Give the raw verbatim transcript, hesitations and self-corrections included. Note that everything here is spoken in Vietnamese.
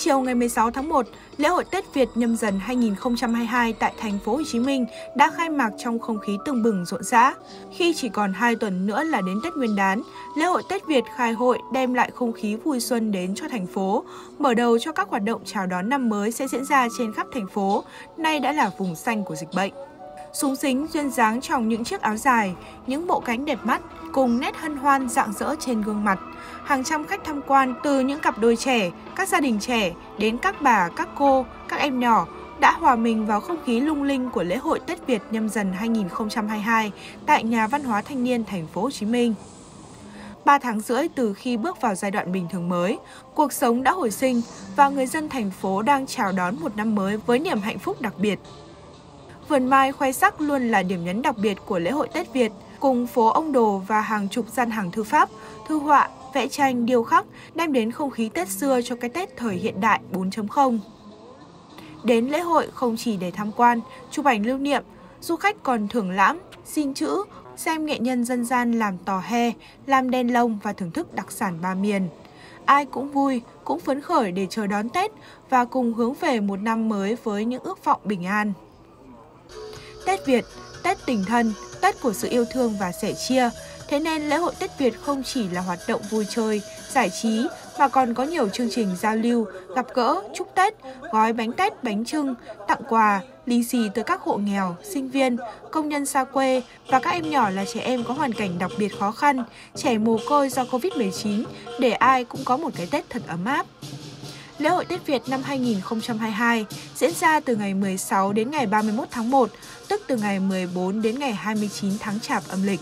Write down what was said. Chiều ngày mười sáu tháng một, lễ hội Tết Việt Nhâm Dần hai nghìn không trăm hai mươi hai tại thành phố Hồ Chí Minh đã khai mạc trong không khí tưng bừng rộn rã. Khi chỉ còn hai tuần nữa là đến Tết Nguyên đán, lễ hội Tết Việt khai hội đem lại không khí vui xuân đến cho thành phố. Mở đầu cho các hoạt động chào đón năm mới sẽ diễn ra trên khắp thành phố, nay đã là vùng xanh của dịch bệnh. Súng xính duyên dáng trong những chiếc áo dài, những bộ cánh đẹp mắt cùng nét hân hoan rạng rỡ trên gương mặt. Hàng trăm khách tham quan từ những cặp đôi trẻ, các gia đình trẻ đến các bà, các cô, các em nhỏ đã hòa mình vào không khí lung linh của lễ hội Tết Việt Nhâm Dần hai nghìn không trăm hai mươi hai tại Nhà Văn hóa Thanh niên thành phố Hồ Chí Minh. ba tháng rưỡi từ khi bước vào giai đoạn bình thường mới, cuộc sống đã hồi sinh và người dân thành phố đang chào đón một năm mới với niềm hạnh phúc đặc biệt. Vườn mai khoe sắc luôn là điểm nhấn đặc biệt của lễ hội Tết Việt, cùng phố ông đồ và hàng chục gian hàng thư pháp, thư họa, vẽ tranh, điêu khắc đem đến không khí Tết xưa cho cái Tết thời hiện đại bốn chấm không. Đến lễ hội không chỉ để tham quan, chụp ảnh lưu niệm, du khách còn thưởng lãm, xin chữ, xem nghệ nhân dân gian làm tò he, làm đèn lồng và thưởng thức đặc sản ba miền. Ai cũng vui, cũng phấn khởi để chờ đón Tết và cùng hướng về một năm mới với những ước vọng bình an. Tết Việt, Tết tình thân, Tết của sự yêu thương và sẻ chia. Thế nên lễ hội Tết Việt không chỉ là hoạt động vui chơi, giải trí mà còn có nhiều chương trình giao lưu, gặp gỡ, chúc Tết, gói bánh Tết, bánh chưng, tặng quà, lì xì tới các hộ nghèo, sinh viên, công nhân xa quê và các em nhỏ là trẻ em có hoàn cảnh đặc biệt khó khăn, trẻ mồ côi do Covid mười chín để ai cũng có một cái Tết thật ấm áp. Lễ hội Tết Việt năm hai nghìn không trăm hai mươi hai diễn ra từ ngày mười sáu đến ngày ba mươi mốt tháng một, tức từ ngày mười bốn đến ngày hai mươi chín tháng Chạp âm lịch.